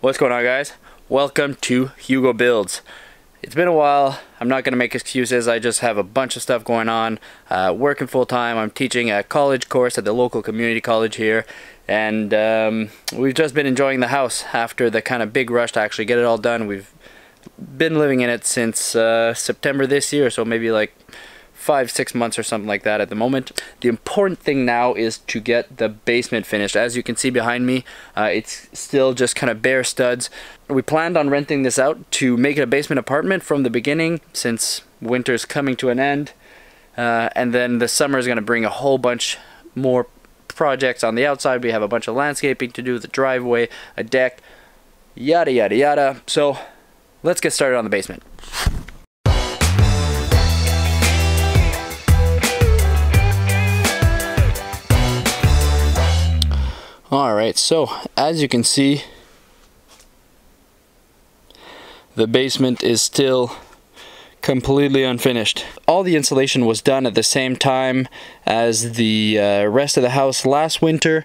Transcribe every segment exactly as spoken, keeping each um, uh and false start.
What's going on, guys? Welcome to Hugo Builds. It's been a while. I'm not going to make excuses. I just have a bunch of stuff going on. Uh, working full-time. I'm teaching a college course at the local community college here. And um, we've just been enjoying the house after the kind of big rush to actually get it all done. We've been living in it since uh, September this year, so maybe like five, six months or something like that at the moment. The important thing now is to get the basement finished. As you can see behind me, uh, it's still just kind of bare studs. We planned on renting this out to make it a basement apartment from the beginning, since winter's coming to an end. Uh, and then the summer is going to bring a whole bunch more projects on the outside. We have a bunch of landscaping to do, the driveway, a deck, yada, yada, yada. So let's get started on the basement. Alright, so as you can see, the basement is still completely unfinished. All the insulation was done at the same time as the uh, rest of the house last winter.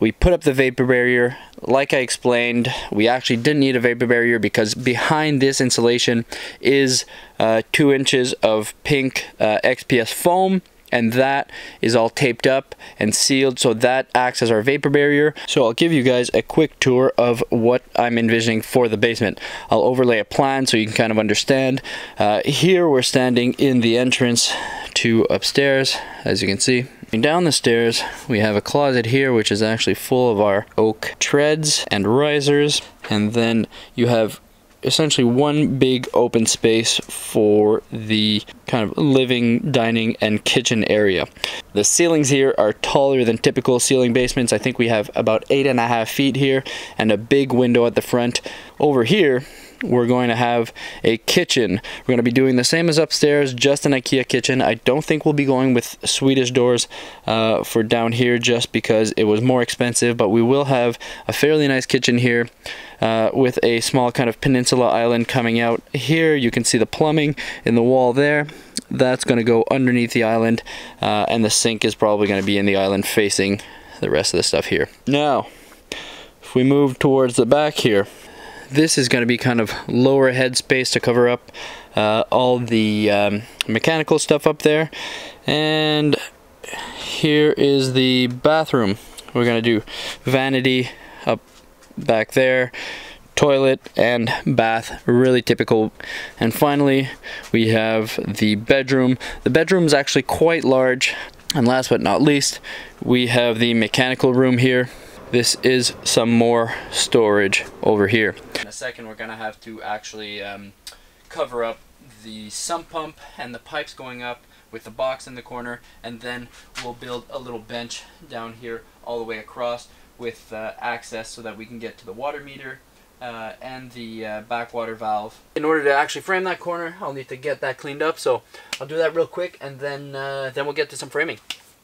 We put up the vapor barrier. Like I explained, we actually didn't need a vapor barrier because behind this insulation is uh, two inches of pink uh, X P S foam. And that is all taped up and sealed, so that acts as our vapor barrier. So I'll give you guys a quick tour of what I'm envisioning for the basement. I'll overlay a plan so you can kind of understand. Uh, here we're standing in the entrance to upstairs, as you can see. And down the stairs we have a closet here which is actually full of our oak treads and risers, and then you have essentially one big open space for the kind of living, dining, and kitchen area. The ceilings here are taller than typical ceiling basements. I think we have about eight and a half feet here and a big window at the front. Over here, we're going to have a kitchen. We're going to be doing the same as upstairs, just an IKEA kitchen. I don't think we'll be going with Swedish doors uh, for down here just because it was more expensive, but we will have a fairly nice kitchen here uh, with a small kind of peninsula island coming out here. You can see the plumbing in the wall there. That's going to go underneath the island, uh, and the sink is probably going to be in the island facing the rest of the stuff here. Now, if we move towards the back here, this is going to be kind of lower head space to cover up uh, all the um, mechanical stuff up there. And here is the bathroom. We're going to do vanity up back there, toilet and bath, really typical. And finally we have the bedroom. The bedroom is actually quite large. And last but not least, we have the mechanical room here. This is some more storage over here. In a second we're gonna have to actually um, cover up the sump pump and the pipes going up with the box in the corner, and then we'll build a little bench down here all the way across with uh, access so that we can get to the water meter uh, and the uh, backwater valve. In order to actually frame that corner, I'll need to get that cleaned up, so I'll do that real quick, and then, uh, then we'll get to some framing.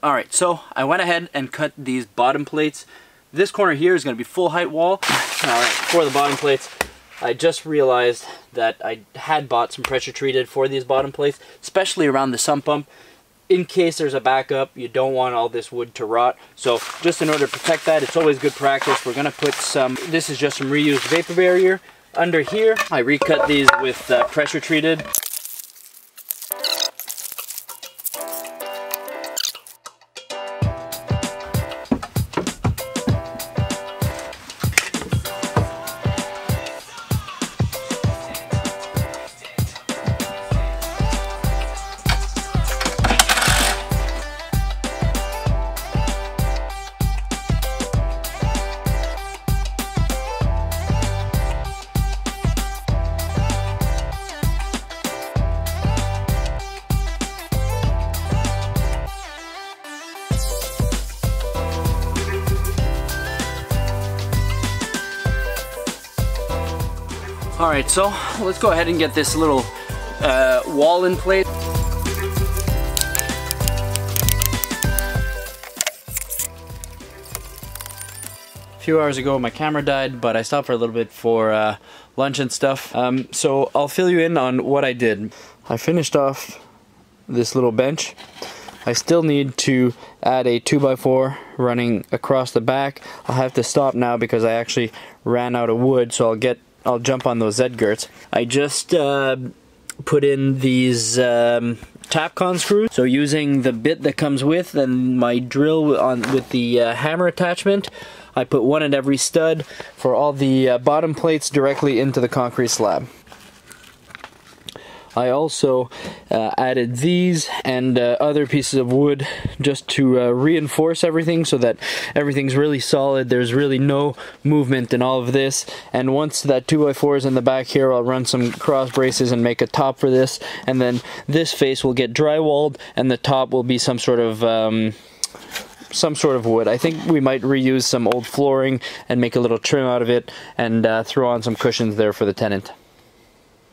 Alright, so I went ahead and cut these bottom plates. This corner here is going to be full height wall. All right, for the bottom plates, I just realized that I had bought some pressure treated for these bottom plates, especially around the sump pump. In case there's a backup, you don't want all this wood to rot. So just in order to protect that, it's always good practice. We're going to put some, this is just some reused vapor barrier under here. I recut these with uh, pressure treated. All right, so let's go ahead and get this little uh, wall in place. A few hours ago, my camera died, but I stopped for a little bit for uh, lunch and stuff. Um, so I'll fill you in on what I did. I finished off this little bench. I still need to add a two by four running across the back. I'll have to stop now because I actually ran out of wood, so I'll get I'll jump on those Z-Girts. I just uh, put in these um, Tapcon screws, so using the bit that comes with and my drill on with the uh, hammer attachment, I put one at every stud for all the uh, bottom plates directly into the concrete slab. I also uh, added these and uh, other pieces of wood just to uh, reinforce everything so that everything's really solid. There's really no movement in all of this, and once that two by four is in the back here, I'll run some cross braces and make a top for this, and then this face will get drywalled and the top will be some sort of um, some sort of wood. I think we might reuse some old flooring and make a little trim out of it and uh, throw on some cushions there for the tenant.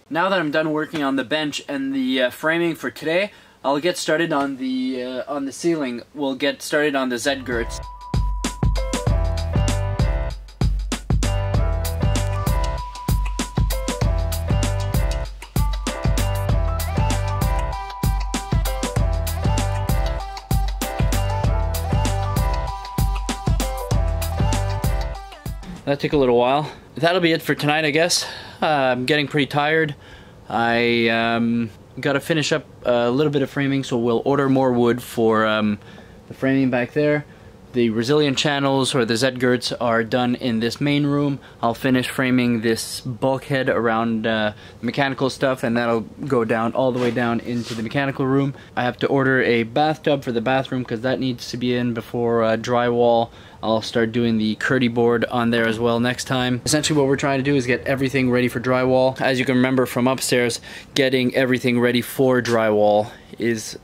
Now that I'm done working on the bench and the uh, framing for today, I'll get started on the uh, on the ceiling. We'll get started on the Z-Girts. That took a little while. That'll be it for tonight, I guess. Uh, I'm getting pretty tired. I um, gotta finish up a little bit of framing, so we'll order more wood for um, the framing back there. The resilient channels, or the Z-Girts, are done in this main room. I'll finish framing this bulkhead around uh, mechanical stuff, and that'll go down all the way down into the mechanical room. I have to order a bathtub for the bathroom because that needs to be in before uh, drywall. I'll start doing the KERDI board on there as well next time. Essentially what we're trying to do is get everything ready for drywall. As you can remember from upstairs, getting everything ready for drywall is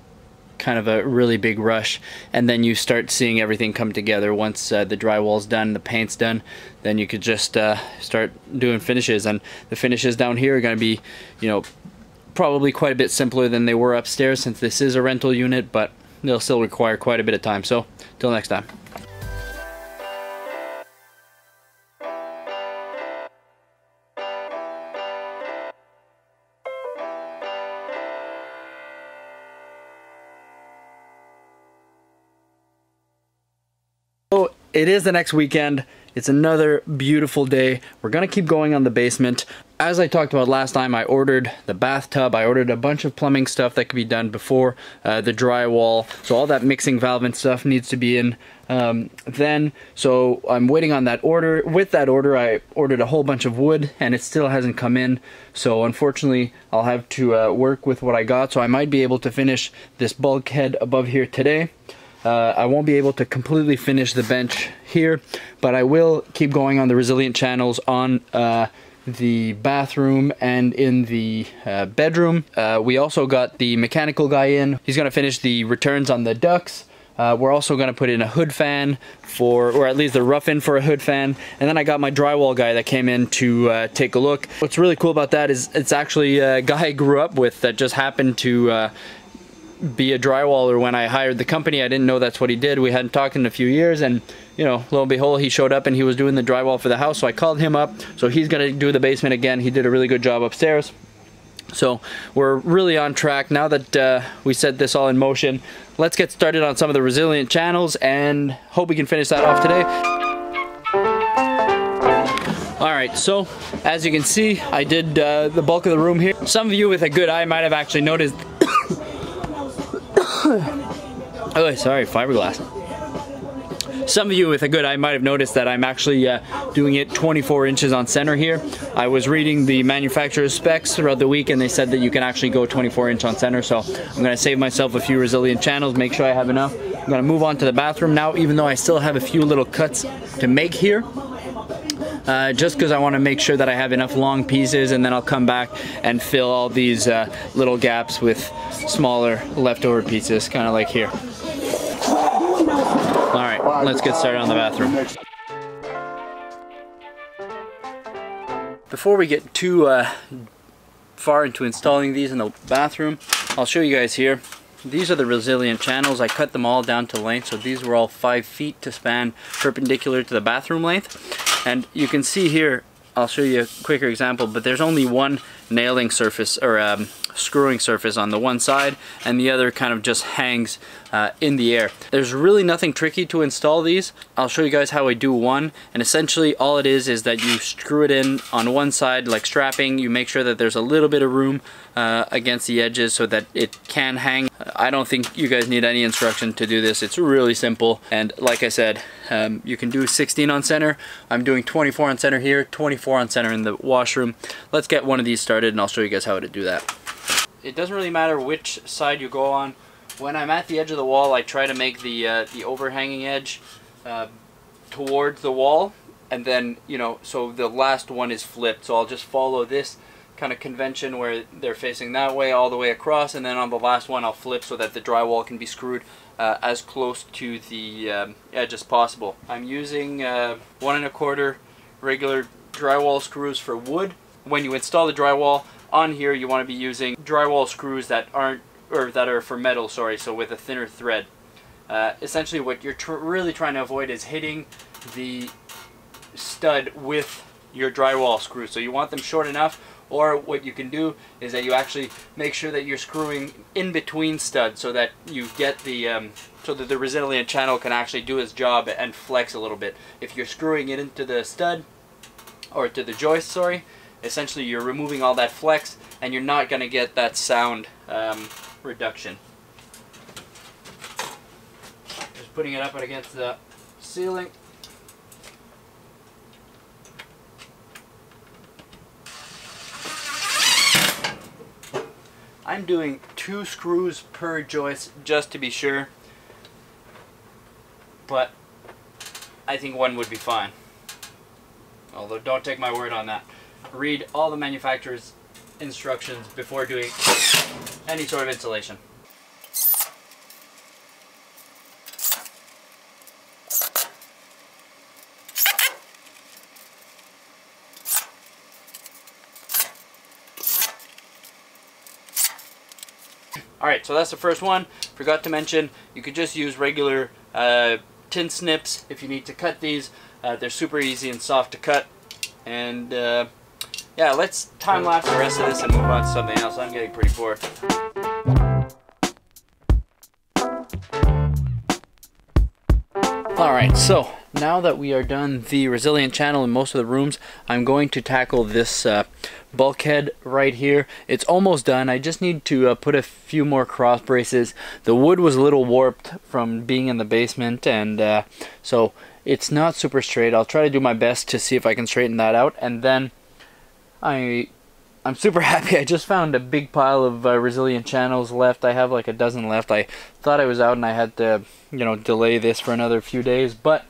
kind of a really big rush, and then you start seeing everything come together once uh, the drywall's done, the paint's done, then you could just uh, start doing finishes, and the finishes down here are going to be, you know, probably quite a bit simpler than they were upstairs since this is a rental unit, but they'll still require quite a bit of time. So till next time. It is the next weekend. It's another beautiful day. We're gonna keep going on the basement. As I talked about last time, I ordered the bathtub, I ordered a bunch of plumbing stuff that could be done before uh, the drywall, so all that mixing valve and stuff needs to be in um, then, so I'm waiting on that order. With that order, I ordered a whole bunch of wood and it still hasn't come in, so unfortunately I'll have to uh, work with what I got, so I might be able to finish this bulkhead above here today. Uh, I won't be able to completely finish the bench here, but I will keep going on the resilient channels on uh, the bathroom and in the uh, bedroom. Uh, we also got the mechanical guy in. He's going to finish the returns on the ducts. Uh, we're also going to put in a hood fan for, or at least the rough in for a hood fan. And then I got my drywall guy that came in to uh, take a look. What's really cool about that is it's actually a guy I grew up with that just happened to uh, be a drywaller when I hired the company. I didn't know that's what he did. We hadn't talked in a few years, and you know, lo and behold, he showed up and he was doing the drywall for the house, so I called him up. So he's gonna do the basement again. He did a really good job upstairs. So we're really on track now that uh, we set this all in motion. Let's get started on some of the resilient channels and hope we can finish that off today. Alright, so as you can see, I did uh, the bulk of the room here. Some of you with a good eye might have actually noticed oh, sorry, fiberglass. Some of you with a good eye might have noticed that I'm actually uh, doing it twenty-four inches on center here. I was reading the manufacturer's specs throughout the week, and they said that you can actually go twenty-four inch on center, so I'm going to save myself a few resilient channels, make sure I have enough. I'm going to move on to the bathroom now, even though I still have a few little cuts to make here. Uh, just because I want to make sure that I have enough long pieces, and then I'll come back and fill all these uh, little gaps with smaller leftover pieces, kind of like here. Alright, let's get started on the bathroom. Before we get too uh, far into installing these in the bathroom, I'll show you guys here. These are the resilient channels. I cut them all down to length, so these were all five feet to span perpendicular to the bathroom length. And you can see here, I'll show you a quicker example, but there's only one nailing surface or um, screwing surface on the one side and the other kind of just hangs uh, in the air. There's really nothing tricky to install these. I'll show you guys how I do one, and essentially all it is is that you screw it in on one side like strapping. You make sure that there's a little bit of room uh, against the edges so that it can hang. I don't think you guys need any instruction to do this. It's really simple, and like I said, um, you can do sixteen on center. I'm doing twenty-four on center here, twenty-four on center in the washroom. Let's get one of these started and I'll show you guys how to do that. It doesn't really matter which side you go on. When I'm at the edge of the wall, I try to make the uh, the overhanging edge uh, towards the wall, and then, you know, so the last one is flipped. So I'll just follow this kind of convention where they're facing that way all the way across, and then on the last one I'll flip so that the drywall can be screwed uh, as close to the um, edge as possible. I'm using uh, one and a quarter regular drywall screws for wood. When you install the drywall on here, you want to be using drywall screws that aren't, or that are for metal, sorry, so with a thinner thread. Uh, essentially what you're tr really trying to avoid is hitting the stud with your drywall screw. So you want them short enough, or what you can do is that you actually make sure that you're screwing in between studs so that you get the, um, so that the resilient channel can actually do its job and flex a little bit. If you're screwing it into the stud, or to the joist, sorry, essentially you're removing all that flex and you're not going to get that sound um, reduction. Just putting it up against the ceiling. I'm doing two screws per joist just to be sure, but I think one would be fine. Although don't take my word on that. Read all the manufacturer's instructions before doing any sort of installation. Alright, so that's the first one. Forgot to mention, you could just use regular uh, tin snips if you need to cut these. Uh, they're super easy and soft to cut. And uh, yeah, let's time lapse the rest of this and move on to something else. I'm getting pretty bored. Alright, so now that we are done the resilient channel in most of the rooms, I'm going to tackle this uh, bulkhead right here. It's almost done. I just need to uh, put a few more cross braces. The wood was a little warped from being in the basement, and uh, so it's not super straight. I'll try to do my best to see if I can straighten that out, and then I, I'm super happy. I just found a big pile of uh, resilient channels left. I have like a dozen left. I thought I was out and I had to, you know, delay this for another few days, but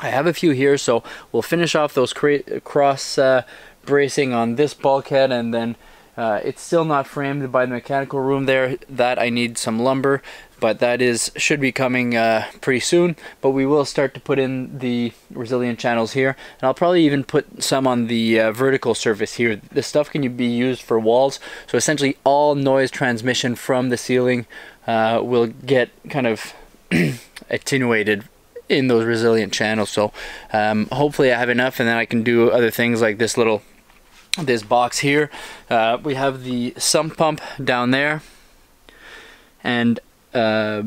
I have a few here, so we'll finish off those cross uh, bracing on this bulkhead, and then uh, it's still not framed by the mechanical room there. That I need some lumber, but that is should be coming uh, pretty soon. But we will start to put in the resilient channels here, and I'll probably even put some on the uh, vertical surface here. This stuff can be used for walls, so essentially all noise transmission from the ceiling uh, will get kind of attenuated in those resilient channels. So um, hopefully I have enough, and then I can do other things like this little this box here. Uh, we have the sump pump down there, and uh,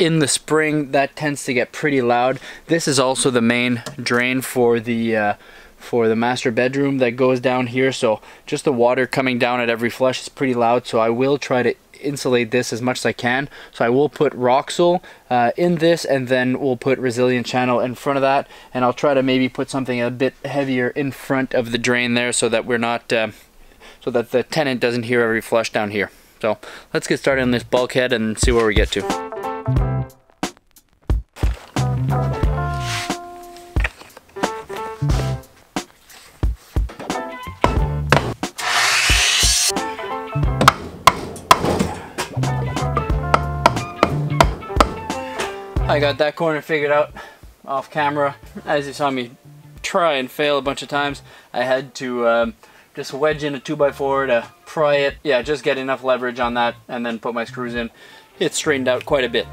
in the spring that tends to get pretty loud. This is also the main drain for the uh, for the master bedroom that goes down here, so just the water coming down at every flush is pretty loud, so I will try to insulate this as much as I can. So I will put Roxul uh, in this, and then we'll put resilient channel in front of that, and I'll try to maybe put something a bit heavier in front of the drain there so that we're not uh, so that the tenant doesn't hear every flush down here. So let's get started on this bulkhead and see where we get to. I got that corner figured out off camera. As you saw me try and fail a bunch of times, I had to um, just wedge in a two by four to pry it. Yeah, just get enough leverage on that and then put my screws in. It straightened out quite a bit.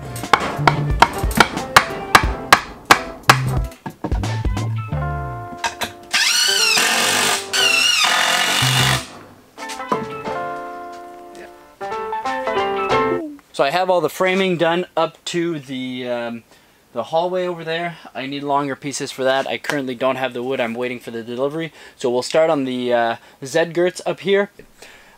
So I have all the framing done up to the um, the hallway over there. I need longer pieces for that. I currently don't have the wood. I'm waiting for the delivery. So we'll start on the uh, Z-Girts up here.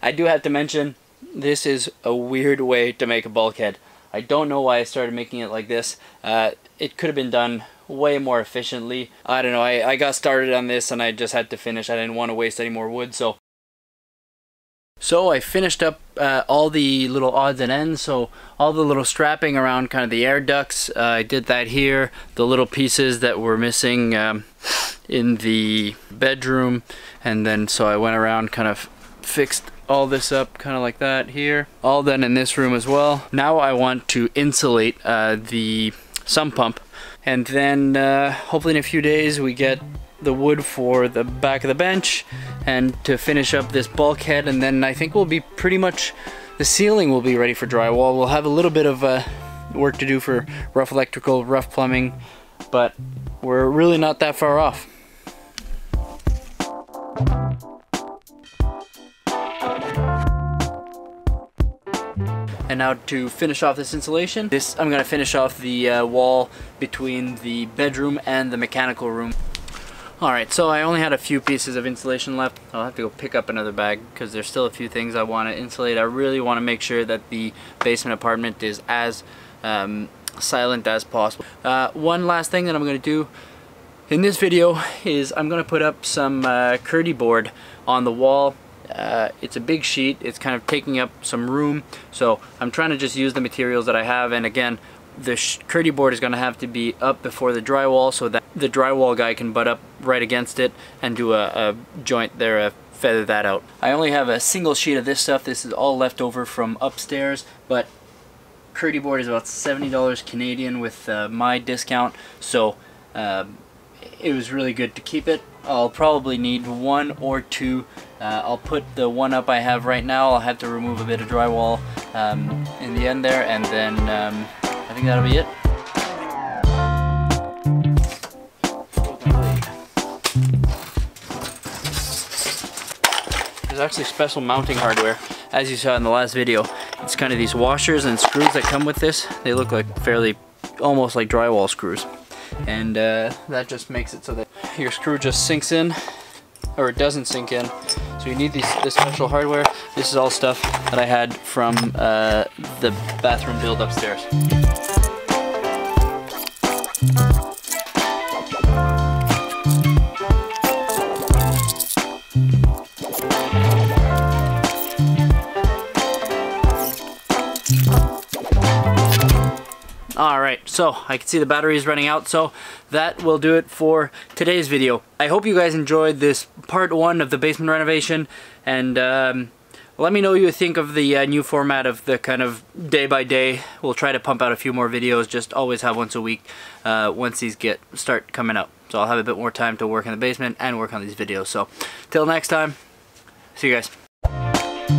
I do have to mention, this is a weird way to make a bulkhead. I don't know why I started making it like this. Uh, it could have been done way more efficiently. I don't know, I, I got started on this and I just had to finish. I didn't want to waste any more wood, so. So I finished up uh, all the little odds and ends, so all the little strapping around kind of the air ducts, uh, I did that here. The little pieces that were missing um, in the bedroom, and then so I went around, kind of fixed all this up kind of like that here. All done in this room as well. Now I want to insulate uh, the sump pump, and then uh, hopefully in a few days we get the wood for the back of the bench and to finish up this bulkhead, and then I think we'll be pretty much, the ceiling will be ready for drywall. We'll have a little bit of uh, work to do for rough electrical, rough plumbing, but we're really not that far off. And now to finish off this insulation, this I'm going to finish off the uh, wall between the bedroom and the mechanical room. Alright, so I only had a few pieces of insulation left. I'll have to go pick up another bag because there's still a few things I want to insulate. I really want to make sure that the basement apartment is as um, silent as possible. Uh, one last thing that I'm going to do in this video is I'm going to put up some uh, KERDI board on the wall. Uh, it's a big sheet, it's kind of taking up some room, so I'm trying to just use the materials that I have, and again the KERDI board is going to have to be up before the drywall so that the drywall guy can butt up right against it and do a, a joint there, a feather that out. I only have a single sheet of this stuff. This is all left over from upstairs, but KERDI board is about seventy dollars Canadian with uh, my discount, so uh, it was really good to keep it. I'll probably need one or two. Uh, I'll put the one up I have right now. I'll have to remove a bit of drywall um, in the end there, and then um, I think that'll be it. There's actually special mounting hardware, as you saw in the last video. It's kind of these washers and screws that come with this. They look like fairly, almost like drywall screws. And uh, that just makes it so that your screw just sinks in, or it doesn't sink in. So you need these, this special hardware. This is all stuff that I had from uh, the bathroom build upstairs. Alright, so I can see the battery is running out, so that will do it for today's video. I hope you guys enjoyed this part one of the basement renovation, and um, let me know what you think of the uh, new format of the kind of day by day. We'll try to pump out a few more videos, just always have once a week uh, once these get start coming up. So I'll have a bit more time to work in the basement and work on these videos. So till next time, see you guys.